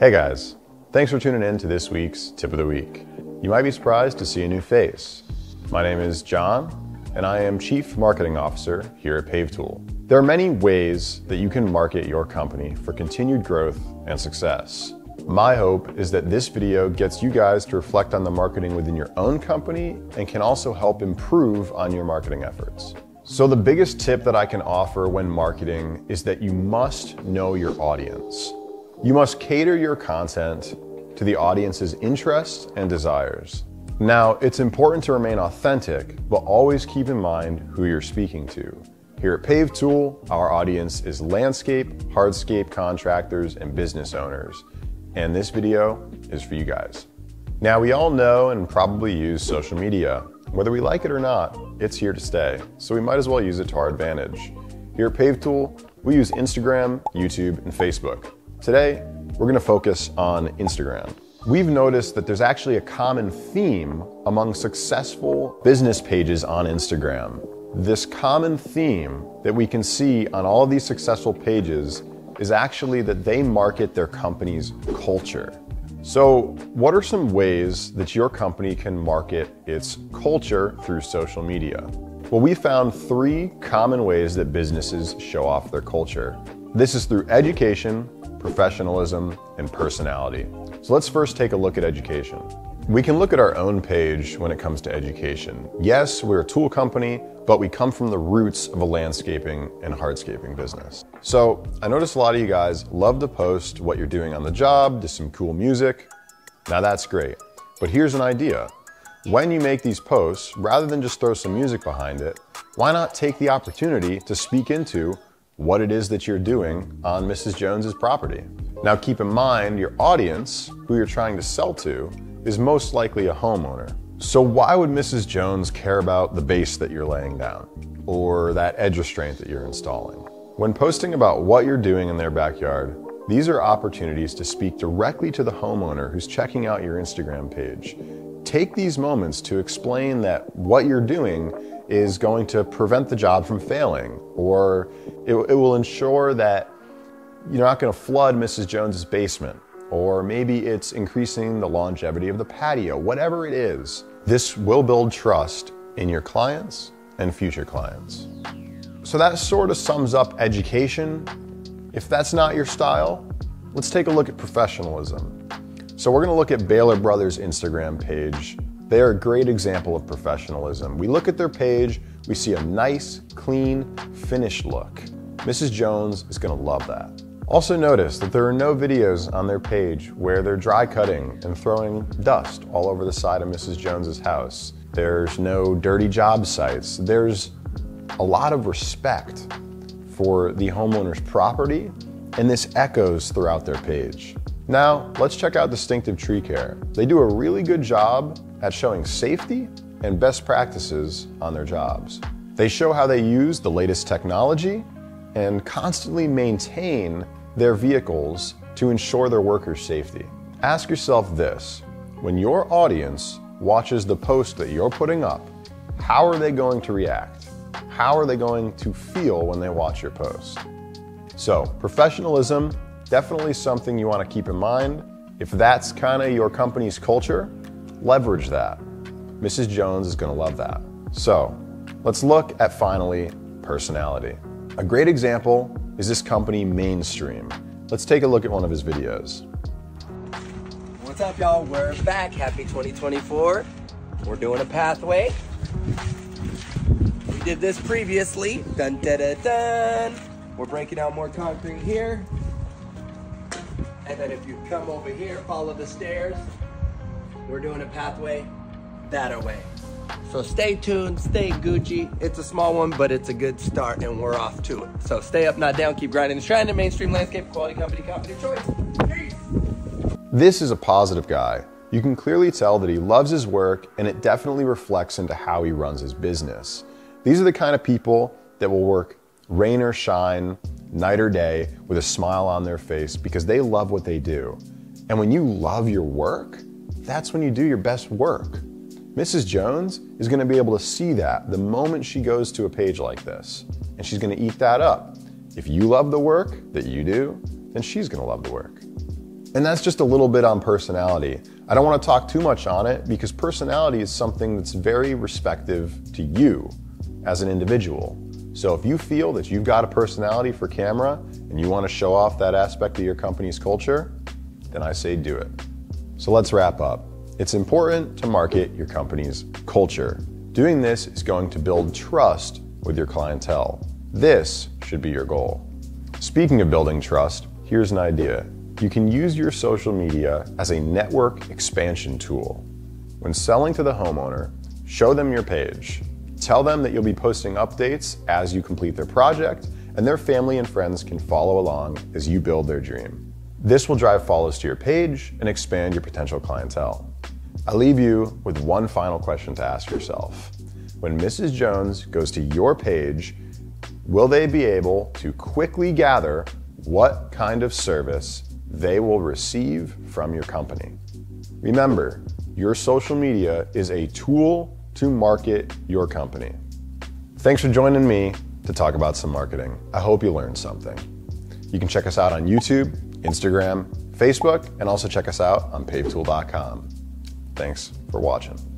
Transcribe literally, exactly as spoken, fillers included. Hey guys, thanks for tuning in to this week's Tip of the Week. You might be surprised to see a new face. My name is John, and I am Chief Marketing Officer here at PaveTool. There are many ways that you can market your company for continued growth and success. My hope is that this video gets you guys to reflect on the marketing within your own company and can also help improve on your marketing efforts. So the biggest tip that I can offer when marketing is that you must know your audience. You must cater your content to the audience's interests and desires. Now, it's important to remain authentic, but always keep in mind who you're speaking to. Here at PaveTool, our audience is landscape, hardscape contractors, and business owners. And this video is for you guys. Now, we all know and probably use social media. Whether we like it or not, it's here to stay, so we might as well use it to our advantage. Here at PaveTool, we use Instagram, YouTube, and Facebook. Today, we're gonna focus on Instagram. We've noticed that there's actually a common theme among successful business pages on Instagram. This common theme that we can see on all of these successful pages is actually that they market their company's culture. So what are some ways that your company can market its culture through social media? Well, we found three common ways that businesses show off their culture. This is through education, professionalism, and personality. So let's first take a look at education. We can look at our own page when it comes to education. Yes, we're a tool company, but we come from the roots of a landscaping and hardscaping business. So I noticed a lot of you guys love to post what you're doing on the job, just some cool music. Now that's great, but here's an idea. When you make these posts, rather than just throw some music behind it, why not take the opportunity to speak into what it is that you're doing on Missus Jones's property. Now keep in mind, your audience, who you're trying to sell to, is most likely a homeowner. So why would Missus Jones care about the base that you're laying down or that edge restraint that you're installing? When posting about what you're doing in their backyard, these are opportunities to speak directly to the homeowner who's checking out your Instagram page. Take these moments to explain that what you're doing is going to prevent the job from failing, or it, it will ensure that you're not gonna flood Missus Jones's basement, or maybe it's increasing the longevity of the patio, whatever it is. This will build trust in your clients and future clients. So that sort of sums up education. If that's not your style, let's take a look at professionalism. So we're gonna look at Baylor Brothers' Instagram page. They are a great example of professionalism. We look at their page, we see a nice, clean, finished look. Missus Jones is gonna love that. Also notice that there are no videos on their page where they're dry cutting and throwing dust all over the side of Missus Jones's house. There's no dirty job sites. There's a lot of respect for the homeowner's property, and this echoes throughout their page. Now, let's check out Distinctive Tree Care. They do a really good job at showing safety and best practices on their jobs. They show how they use the latest technology and constantly maintain their vehicles to ensure their workers' safety. Ask yourself this: when your audience watches the post that you're putting up, how are they going to react? How are they going to feel when they watch your post? So, professionalism, definitely something you want to keep in mind. If that's kind of your company's culture, leverage that. Missus Jones is going to love that. So let's look at, finally, personality. A great example is this company, Mainstream. Let's take a look at one of his videos. What's up, y'all? We're back. Happy twenty twenty-four. We're doing a pathway. We did this previously. Dun, da, da, dun. We're breaking out more concrete here. And then if you come over here, follow the stairs, we're doing a pathway that way. So stay tuned, stay Gucci. It's a small one, but it's a good start, and we're off to it. So stay up, not down, keep grinding and stranding. Mainstream Landscape, quality company, company of choice. Peace. This is a positive guy. You can clearly tell that he loves his work, and it definitely reflects into how he runs his business. These are the kind of people that will work rain or shine, night or day, with a smile on their face because they love what they do. And when you love your work, that's when you do your best work. Missus Jones is gonna be able to see that the moment she goes to a page like this, and she's gonna eat that up. If you love the work that you do, then she's gonna love the work. And that's just a little bit on personality. I don't want to talk too much on it because personality is something that's very respective to you as an individual. So if you feel that you've got a personality for camera and you want to show off that aspect of your company's culture, then I say do it. So let's wrap up. It's important to market your company's culture. Doing this is going to build trust with your clientele. This should be your goal. Speaking of building trust, here's an idea. You can use your social media as a network expansion tool. When selling to the homeowner, show them your page. Tell them that you'll be posting updates as you complete their project, and their family and friends can follow along as you build their dream. This will drive follows to your page and expand your potential clientele. I leave you with one final question to ask yourself. When Missus Jones goes to your page, will they be able to quickly gather what kind of service they will receive from your company? Remember, your social media is a tool to market your company. Thanks for joining me to talk about some marketing. I hope you learned something. You can check us out on YouTube, Instagram, Facebook, and also check us out on pavetool dot com. Thanks for watching.